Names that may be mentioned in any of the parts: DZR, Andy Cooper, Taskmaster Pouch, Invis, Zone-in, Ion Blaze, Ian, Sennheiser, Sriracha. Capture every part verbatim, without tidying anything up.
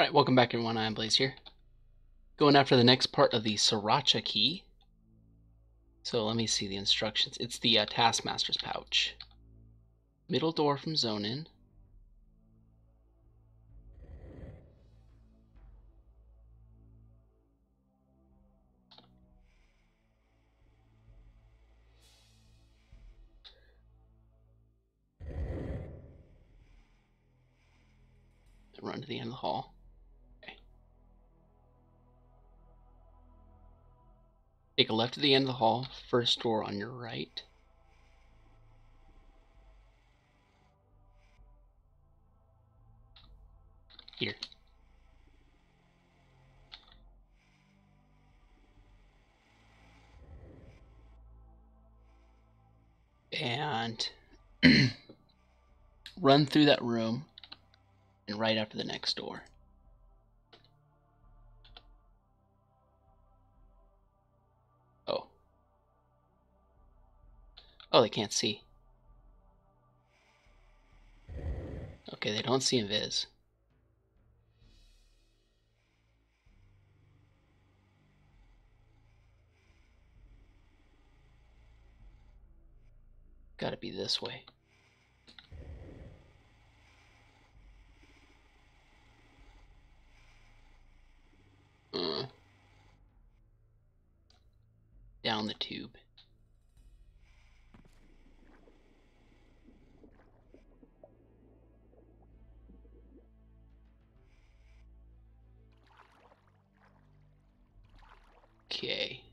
Alright, welcome back everyone, Ion Blaze here. Going after the next part of the Sriracha key. So let me see the instructions. It's the uh, Taskmaster's Pouch. Middle door from Zone-in. Run to the end of the hall. Okay. Take a left at the end of the hall, first door on your right. Here. And run through that room. And right after the next door. Oh. Oh, they can't see. Okay, they don't see Invis. Gotta be this way. Uh, down the tube. Okay.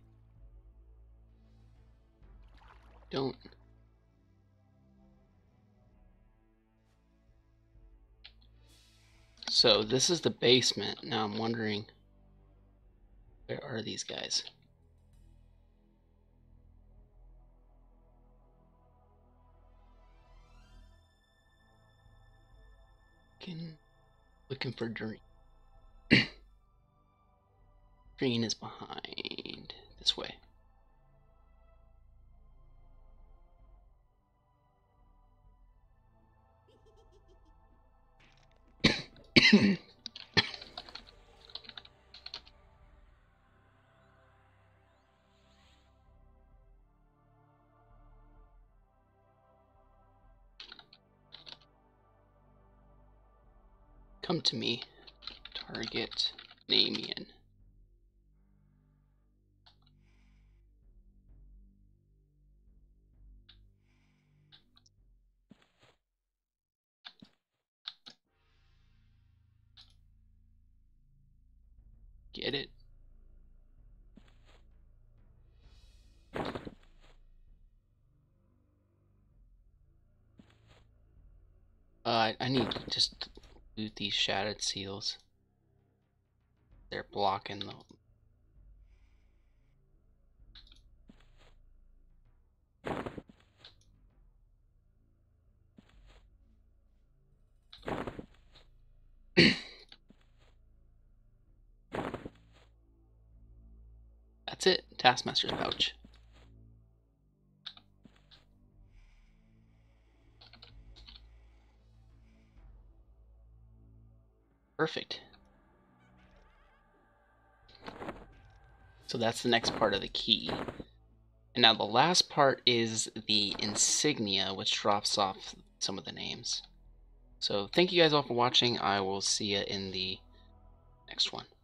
Don't. So this is the basement. Now I'm wondering. Where are these guys? Looking, looking for Dream. Dream is behind this way. Come to me, target name Ian. Get it? Uh, I need to just loot these shattered seals. They're blocking the. That's it, Taskmaster's Pouch. Perfect. So that's the next part of the key. And now the last part is the insignia, which drops off some of the names. So thank you guys all for watching. I will see you in the next one.